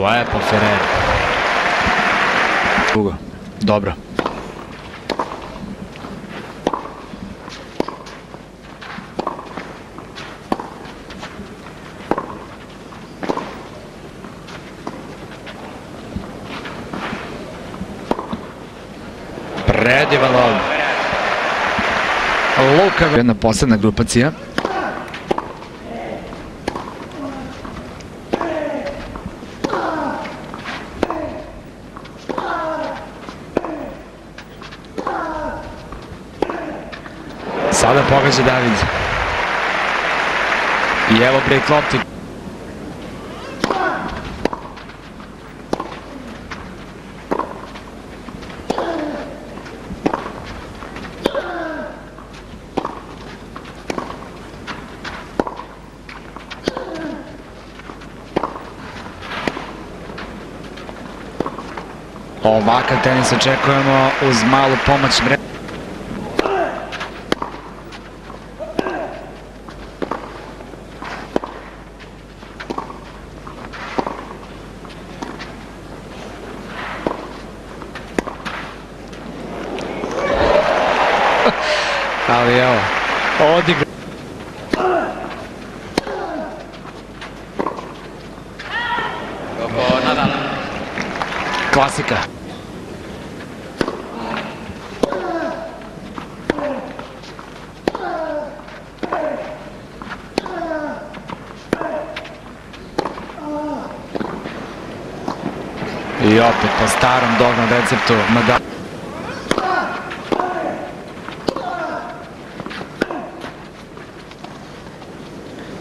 lepo Ferrer. Dugo, dobro. Predivan lov. Jedna posebna grupacija. Sada pogađa David. I evo preklopti. Ovakav tenis očekujemo uz malu pomoć mreža. Ali evo, odigra. Klasika. I opet po starom dobrom receptu Nadal.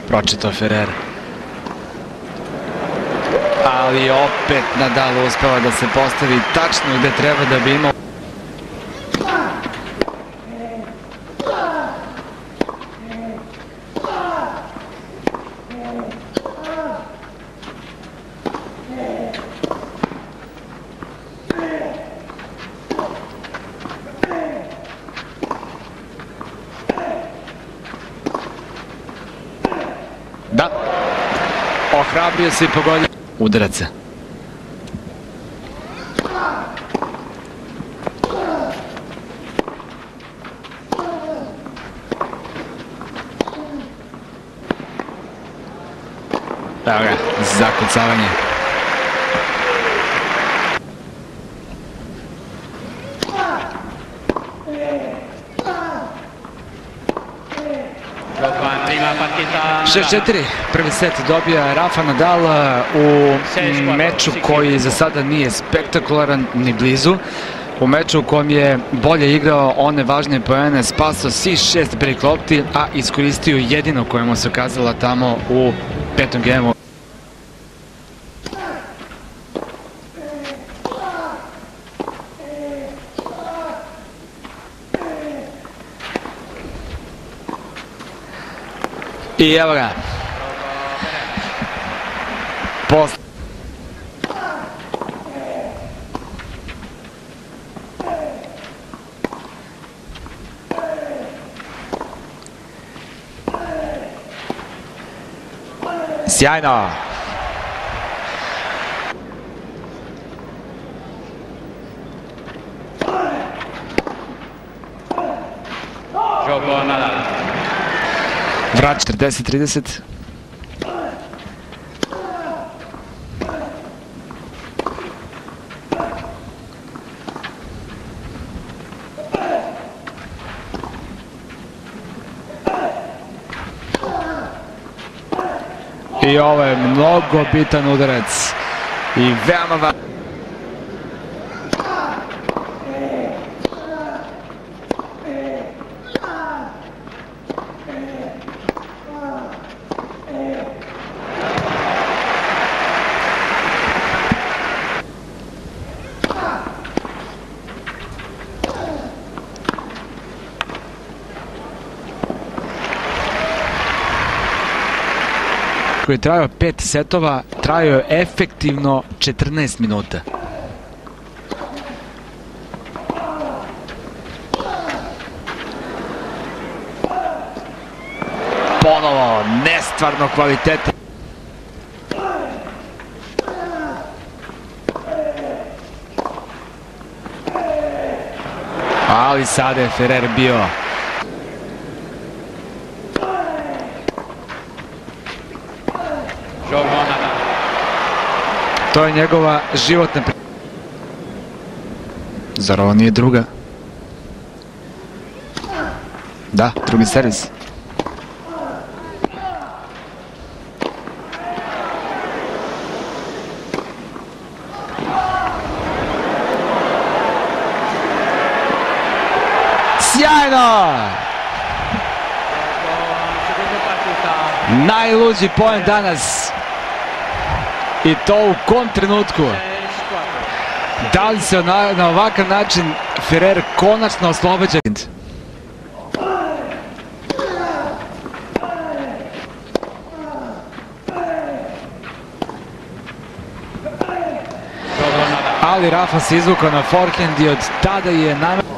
Pročetov-Ferrer. Ali opet Nadal uspeva da se postavi tačno gde treba da bi imao. Da, ohrabrio se i pogodio udarac. Evo ga, zakucavanje. Šest-četiri, prvi set dobija Rafa Nadal u meču koji za sada nije spektakularan ni blizu. U meču u kom je bolje igrao one važne poene, spasao si 6 break lopti, a iskoristio jedino koja mu se ukazala tamo u petom gemu. I evo ga. Sjajno. Djokovic Nadal. Vrat 40-30. I ovo je mnogo bitan udarac. I veoma važan. Koji je trajao 5 setova, trajao je efektivno 14 minuta. Ponovo, nestvarno kvaliteta. sada je Ferrer bio. To je njegova životna priča. Zar ovo nije druga? Da, drugi servis. Sjajno! Najluđi poen danas. I to u kom trenutku. Da li se na ovakav način Ferrer konačno oslobađa? Ali Rafa se izvukao na forehand i od tada je nametno.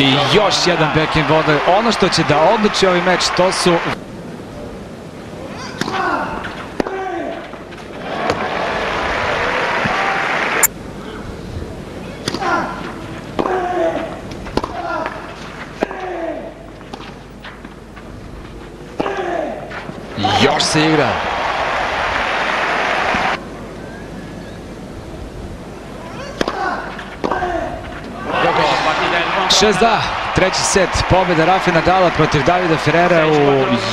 I još jedan backhand voda. Ono što će da odluči ovaj meč, to su... Još se igra. Šest da, treći set, pobjeda Rafaela Nadala protiv Davida Ferrera u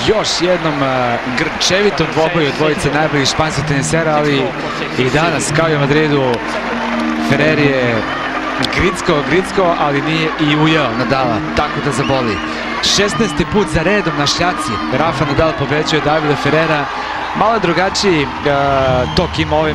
još jednom grčevitom dvoboju dvojice najboljih španskih tenisera, ali i danas, kao i u Madridu, Ferrer je grickao, ali nije i ujeo Nadala, tako da zaboli. 16. put za redom na šljaci, Rafael Nadal pobeđuje Davida Ferrera, malo drugačiji tok ima ovim.